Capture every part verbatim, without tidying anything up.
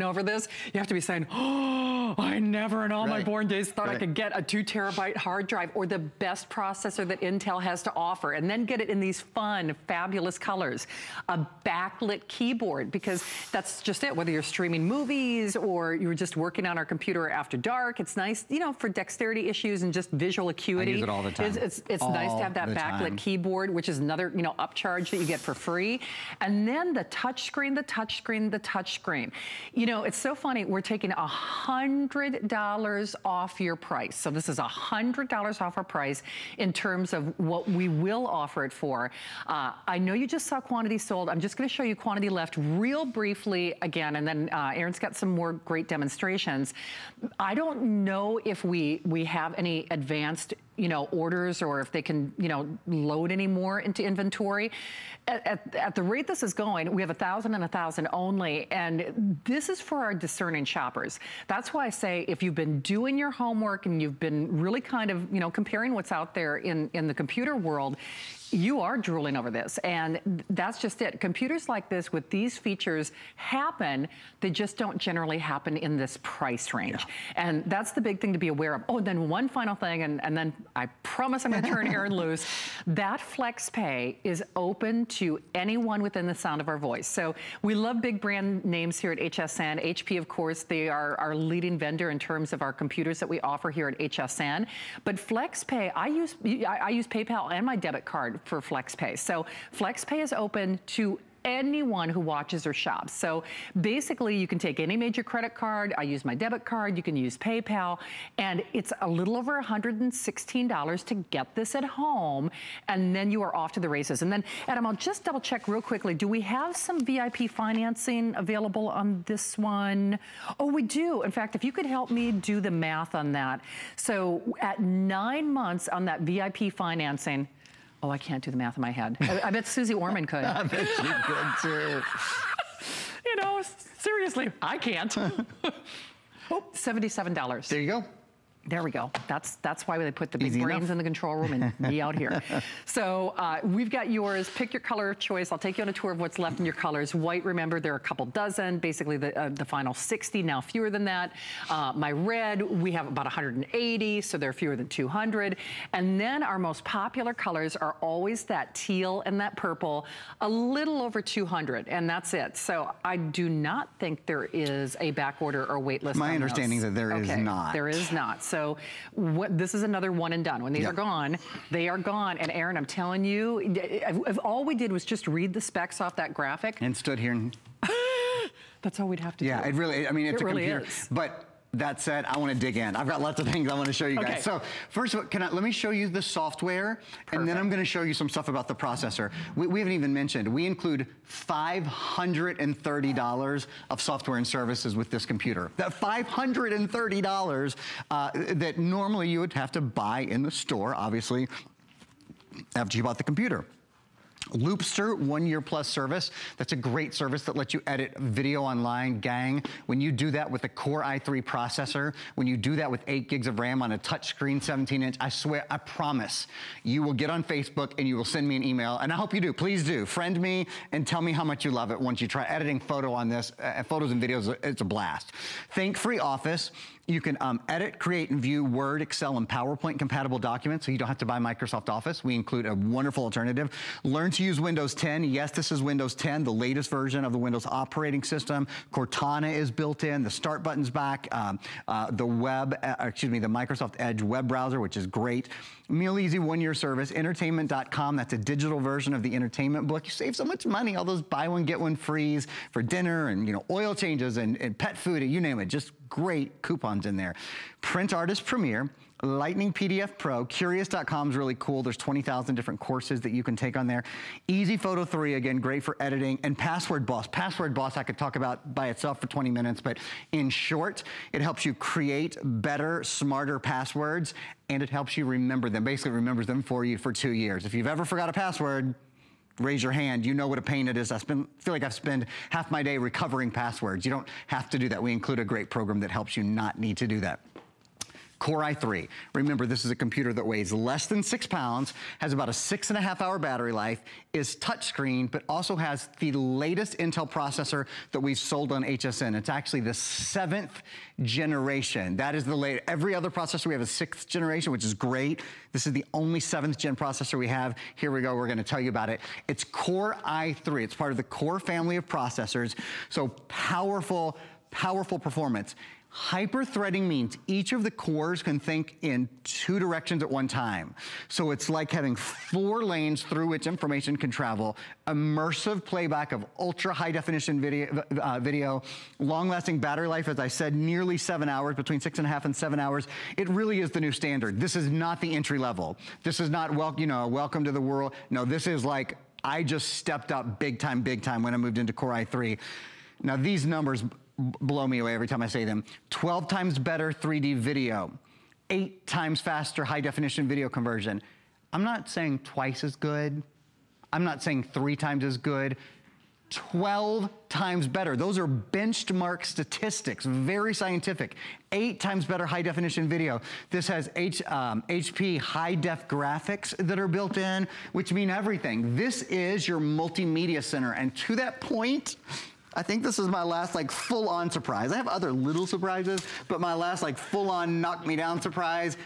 drooling over this, you have to be saying, oh, I never in all right. my born days thought right. I could get a two terabyte hard drive or the best processor that Intel has to offer, and then get it in these fun, fabulous colors. A backlit keyboard, because that's just it. Whether you're streaming movies or you're just working on our computer after dark, it's nice, you know, for dexterity issues and just visual acuity. I use it all the time. It's, it's, it's nice to have that backlit time. keyboard, which is another, you know, upcharge that you get for free. And then the touch screen, the touch screen, the touch screen. You know, it's so funny. We're taking a hundred dollars off your price. So this is a hundred dollars off our price in terms of what we will offer it for. Uh, I know you just saw quantity sold. I'm just going to show you quantity left real briefly again, and then uh, Aaron's got some more great demonstrations. I don't know if we we have any advanced, you know, orders, or if they can, you know, load any more into inventory. At, at, at the rate this is going, we have a thousand and a thousand only, and this is for our discerning shoppers. That's why I say, if you've been doing your homework and you've been really kind of, you know, comparing what's out there in, in the computer world, you are drooling over this, and that's just it. Computers like this with these features happen. They just don't generally happen in this price range. Yeah. And that's the big thing to be aware of. Oh, and then one final thing, and, and then I promise I'm gonna turn Aaron loose. That FlexPay is open to anyone within the sound of our voice. So we love big brand names here at H S N. H P, of course, they are our leading vendor in terms of our computers that we offer here at H S N. But FlexPay, I use, I use PayPal and my debit card for FlexPay. So FlexPay is open to anyone who watches or shops. So basically, you can take any major credit card. I use my debit card. You can use PayPal. And it's a little over one hundred sixteen dollars to get this at home. And then you are off to the races. And then, Adam, I'll just double check real quickly. Do we have some V I P financing available on this one? Oh, we do. In fact, if you could help me do the math on that. So at nine months on that V I P financing, oh, I can't do the math in my head. I, I bet Susie Orman could. I bet she could too. You know, seriously, I can't. Oh, seventy-seven dollars. There you go. There we go. That's that's why they put the big Easy brains enough. in the control room and me out here. So uh, we've got yours. Pick your color of choice. I'll take you on a tour of what's left in your colors. White, remember, there are a couple dozen. Basically, the uh, the final sixty, now fewer than that. Uh, my red, we have about one hundred eighty, so there are fewer than two hundred. And then our most popular colors are always that teal and that purple, a little over two hundred, and that's it. So I do not think there is a back order or wait list. My understanding is that there is not. There is not. So So what, this is another one and done. When these yep. are gone, they are gone. And Aaron, I'm telling you, if, if all we did was just read the specs off that graphic. And stood here and... That's all we'd have to yeah, do. Yeah, it really, I mean, it's it a really computer. Is. But that said, I want to dig in. I've got lots of things I want to show you okay. guys. So first of all, can I, let me show you the software. Perfect. And then I'm going to show you some stuff about the processor. We, we haven't even mentioned, we include five hundred thirty dollars of software and services with this computer. That five hundred thirty dollars uh, that normally you would have to buy in the store, obviously, after you bought the computer. Loopster, one year plus service. That's a great service that lets you edit video online, gang. When you do that with a Core i three processor, when you do that with eight gigs of RAM on a touchscreen seventeen inch, I swear, I promise, you will get on Facebook and you will send me an email, and I hope you do, please do. Friend me and tell me how much you love it once you try editing photo on this. Uh, photos and videos, it's a blast. Think Free Office. You can um, edit, create, and view Word, Excel, and PowerPoint compatible documents, so you don't have to buy Microsoft Office. We include a wonderful alternative. Learn to use Windows ten. Yes, this is Windows ten, the latest version of the Windows operating system. Cortana is built in. The start button's back. Um, uh, the web, uh, excuse me, the Microsoft Edge web browser, which is great. MealEazy, one-year service. Entertainment dot com, that's a digital version of the entertainment book. You save so much money, all those buy one, get one frees for dinner, and you know, oil changes, and, and pet food, and you name it. Just great coupons in there. Print Artist Premier, Lightning P D F Pro, Curious dot com is really cool. There's twenty thousand different courses that you can take on there. Easy Photo three, again, great for editing. And Password Boss. Password Boss I could talk about by itself for twenty minutes, but in short, it helps you create better, smarter passwords, and it helps you remember them. Basically remembers them for you for two years. If you've ever forgot a password, raise your hand. You know what a pain it is. I spend, feel like I've spent half my day recovering passwords. You don't have to do that. We include a great program that helps you not need to do that. Core i three. Remember, this is a computer that weighs less than six pounds, has about a six and a half hour battery life, is touchscreen, but also has the latest Intel processor that we've sold on H S N. It's actually the seventh generation. That is the latest. Every other processor we have is sixth generation, which is great. This is the only seventh gen processor we have. Here we go, we're gonna tell you about it. It's Core i three, it's part of the Core family of processors. So powerful, powerful performance. Hyper-threading means each of the cores can think in two directions at one time. So it's like having four lanes through which information can travel, immersive playback of ultra-high-definition video, uh, video, long-lasting battery life, as I said, nearly seven hours, between six and a half and seven hours. It really is the new standard. This is not the entry level. This is not, wel- you know, welcome to the world. No, this is like, I just stepped up big time, big time when I moved into Core i three. Now, these numbers blow me away every time I say them. twelve times better three D video, eight times faster high definition video conversion. I'm not saying twice as good. I'm not saying three times as good. twelve times better. Those are benchmark statistics, very scientific. Eight times better high definition video. This has H, um, H P high def graphics that are built in, which mean everything. This is your multimedia center. And to that point, I think this is my last like full-on surprise. I have other little surprises, but my last like full-on knock-me-down surprise,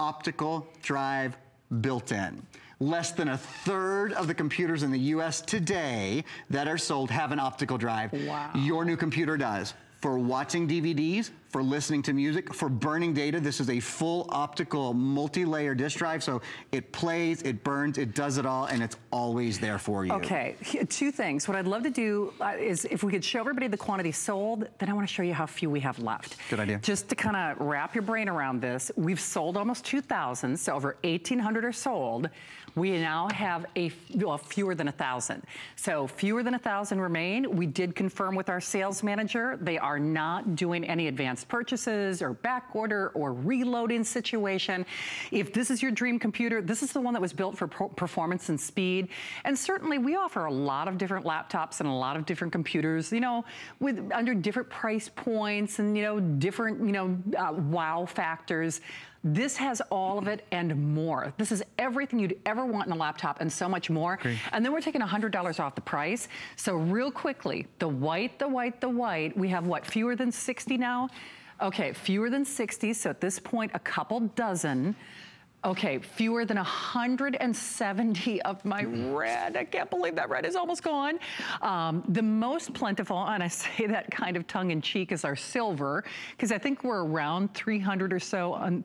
optical drive built-in. Less than a third of the computers in the U S today that are sold have an optical drive. Wow. Your new computer does. For watching D V Ds, for listening to music, for burning data. This is a full optical multi-layer disk drive, so it plays, it burns, it does it all, and it's always there for you. Okay, two things. What I'd love to do is if we could show everybody the quantity sold, then I want to show you how few we have left. Good idea. Just to kind of wrap your brain around this, we've sold almost two thousand, so over eighteen hundred are sold. We now have a well, fewer than one thousand. So fewer than one thousand remain. We did confirm with our sales manager. They are not doing any advanced purchases or back order or reloading situation. If this is your dream computer, this is the one that was built for performance and speed. And certainly we offer a lot of different laptops and a lot of different computers, you know, with under different price points and, you know, different, you know, uh, wow factors. This has all of it and more. This is everything you'd ever want in a laptop and so much more. Great. And then we're taking one hundred dollars off the price. So real quickly, the white, the white, the white, we have what, fewer than sixty now? Okay, fewer than sixty, so at this point, a couple dozen. Okay, fewer than one hundred seventy of my red. I can't believe that red is almost gone. Um, the most plentiful, and I say that kind of tongue in cheek, is our silver, because I think we're around three hundred or so on,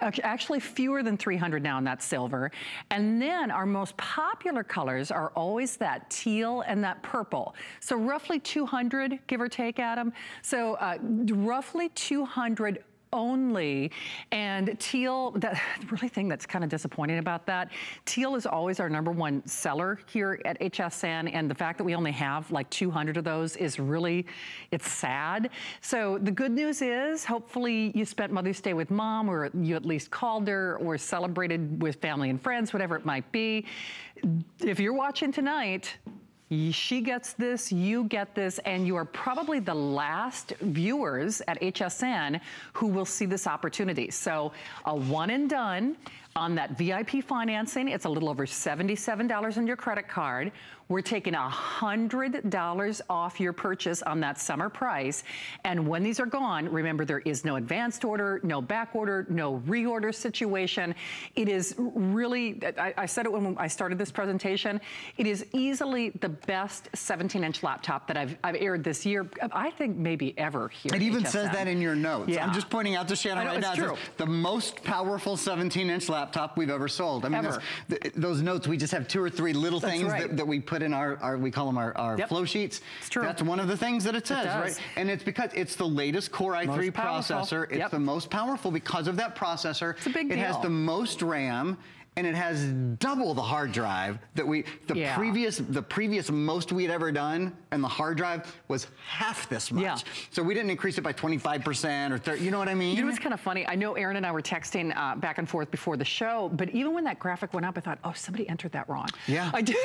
actually fewer than three hundred now in that silver. And then our most popular colors are always that teal and that purple. So roughly two hundred, give or take, Adam. So uh, roughly two hundred only. And teal, that really thing that's kind of disappointing about that, teal is always our number one seller here at H S N, and the fact that we only have like two hundred of those is really, it's sad. So the good news is, hopefully you spent Mother's Day with Mom, or you at least called her, or celebrated with family and friends, whatever it might be. If you're watching tonight, she gets this, you get this, and you are probably the last viewers at H S N who will see this opportunity. So a one and done on that V I P financing. It's a little over seventy-seven dollars on your credit card. We're taking one hundred dollars off your purchase on that summer price. And when these are gone, remember, there is no advanced order, no back order, no reorder situation. It is really, I, I said it when I started this presentation, it is easily the best seventeen inch laptop that I've, I've aired this year, I think maybe ever here. It even H S N says that in your notes. Yeah. I'm just pointing out to Shannon know, right now, true. the most powerful seventeen inch laptop we've ever sold. I mean, ever. Th those notes, we just have two or three little That's things right. that, that we put in our, our, we call them our, our yep. flow sheets. It's true. That's one of the things that it says, it right? And it's because it's the latest Core i three processor. It's yep. the most powerful because of that processor. It's a big deal. It has the most RAM, and it has double the hard drive that we, the yeah. previous, the previous most we'd ever done, and the hard drive was half this much. Yeah. So we didn't increase it by twenty-five percent or thirty, you know what I mean? You know what's kind of funny? I know Aaron and I were texting uh, back and forth before the show, but even when that graphic went up, I thought, oh, somebody entered that wrong. Yeah. I did.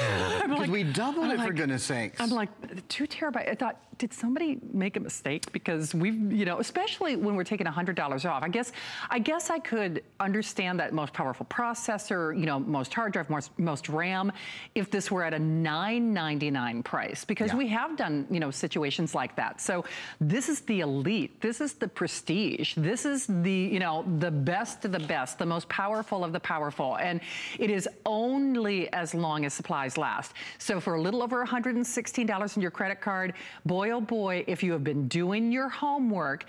Because like, we doubled I'm it, like, for goodness sakes. I'm like, two terabytes, I thought, did somebody make a mistake? Because we've, you know, especially when we're taking one hundred dollars off. I guess I guess I could understand that most powerful processor, you know, most hard drive, most, most RAM, if this were at a nine ninety-nine price, because yeah. we have done, you know, situations like that. So this is the elite. This is the prestige. This is the, you know, the best of the best, the most powerful of the powerful. And it is only as long as supplies last. So for a little over one hundred sixteen dollars in your credit card, boy, oh boy, if you have been doing your homework,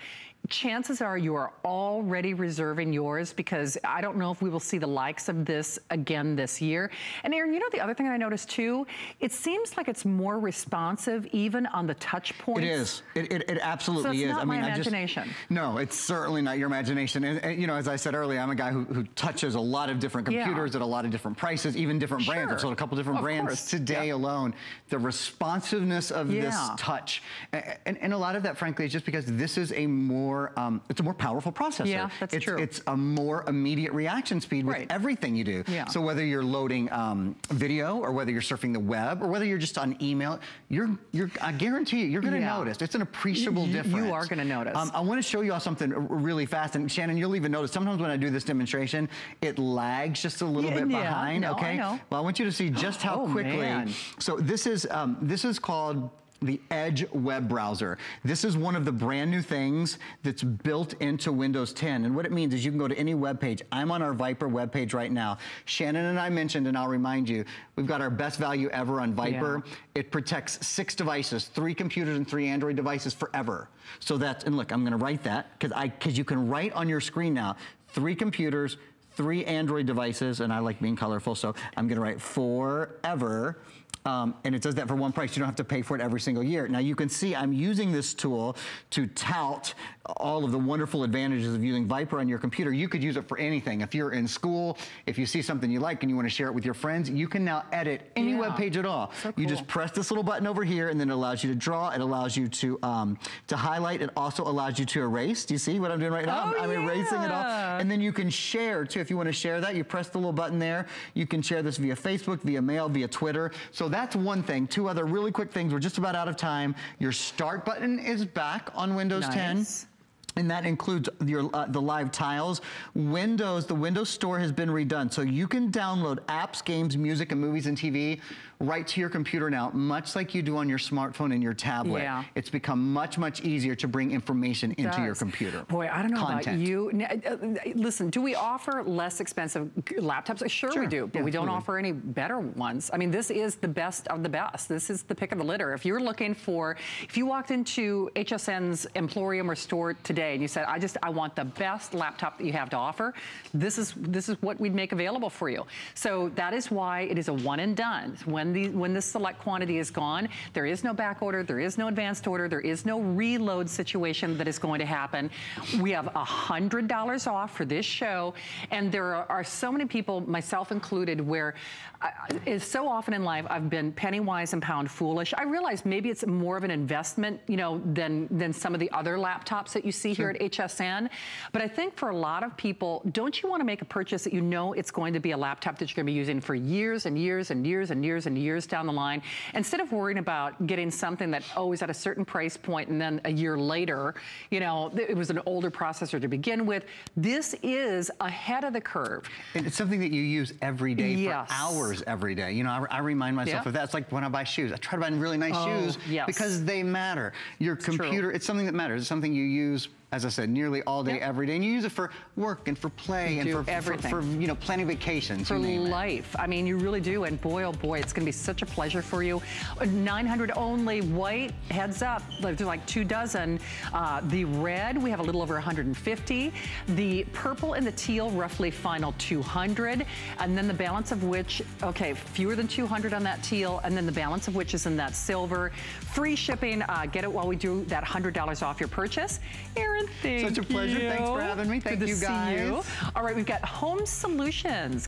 chances are you are already reserving yours, because I don't know if we will see the likes of this again this year. And Aaron, you know, the other thing I noticed too, it seems like it's more responsive even on the touch points. It is. It, it, it absolutely is. So it's not I my mean, imagination. I just, no, it's certainly not your imagination. And, and you know, as I said earlier, I'm a guy who, who touches a lot of different computers yeah. at a lot of different prices, even different sure. brands. I've sold a couple different of brands course. today yeah. alone. The responsiveness of yeah. this touch. And, and, and a lot of that, frankly, is just because this is a more Um, it's a more powerful processor. Yeah, that's it's, true. It's a more immediate reaction speed with right. everything you do. Yeah. So whether you're loading um, video, or whether you're surfing the web, or whether you're just on email, you're, you're I guarantee you, you're going to yeah. notice. It's an appreciable you, difference. You are going to notice. Um, I want to show you all something really fast, and Shannon, you'll even notice sometimes when I do this demonstration, it lags just a little yeah, bit yeah, behind. No, okay. I know. Well, I want you to see just how oh, quickly. Man. So this is um, this is called the Edge web browser. This is one of the brand new things that's built into Windows ten. And what it means is you can go to any web page. I'm on our Viper web page right now. Shannon and I mentioned, and I'll remind you, we've got our best value ever on Viper. Yeah. It protects six devices, three computers and three Android devices forever. So that's, and look, I'm gonna write that, because I, because you can write on your screen now, three computers, three Android devices, and I like being colorful, so I'm gonna write forever. Um, and it does that for one price. You don't have to pay for it every single year. Now you can see I'm using this tool to tout all of the wonderful advantages of using Viper on your computer. You could use it for anything. If you're in school, if you see something you like and you want to share it with your friends, you can now edit any yeah. web page at all. So cool. You just press this little button over here, and then it allows you to draw. It allows you to um, to highlight. It also allows you to erase. Do you see what I'm doing right now? Oh, I'm, I'm yeah. erasing it all. And then you can share too. If you want to share that, you press the little button there. You can share this via Facebook, via mail, via Twitter. So that's one thing. Two other really quick things. We're just about out of time. Your start button is back on Windows ten. And that includes your, uh, the live tiles. Windows, the Windows Store has been redone. So you can download apps, games, music, and movies and T V right to your computer now, much like you do on your smartphone and your tablet. Yeah. It's become much, much easier to bring information it into does. your computer. Boy, I don't know Content. about you. Now, uh, listen, do we offer less expensive laptops? Sure, sure. we do, but yeah, we don't absolutely. offer any better ones. I mean, this is the best of the best. This is the pick of the litter. If you're looking for, if you walked into H S N's Emporium or store today and you said, I just, I want the best laptop that you have to offer, this is, this is what we'd make available for you. So that is why it is a one and done. When The, when this select quantity is gone, there is no back order, there is no advanced order, there is no reload situation that is going to happen. We have one hundred dollars off for this show, and there are, are so many people, myself included, where I, it's so often in life I've been penny wise and pound foolish. I realize maybe it's more of an investment, you know, than, than some of the other laptops that you see here at H S N, but I think for a lot of people, don't you want to make a purchase that you know it's going to be a laptop that you're going to be using for years and years and years and years and years down the line, instead of worrying about getting something that, oh, is at a certain price point and then a year later, you know, it was an older processor to begin with. This is ahead of the curve. And it's something that you use every day yes. for hours every day. You know, I, I remind myself yeah. of that. It's like when I buy shoes. I try to buy really nice oh, shoes yes. because they matter. Your it's computer, true. it's something that matters. It's something you use, as I said, nearly all day, yep. every day. And you use it for work and for play you and for, everything. For, for, you know, planning vacations. For life. It. I mean, you really do. And boy, oh boy, it's going to be such a pleasure for you. nine hundred only. White, heads up, there's like two dozen. Uh, the red, we have a little over one hundred fifty. The purple and the teal, roughly final two hundred. And then the balance of which, okay, fewer than two hundred on that teal. And then the balance of which is in that silver. Free shipping. Uh, get it while we do that one hundred dollars off your purchase. Aaron, Thank Such a pleasure. You. Thanks for having me. Thank Good to you guys. See you. All right, we've got Home Solutions.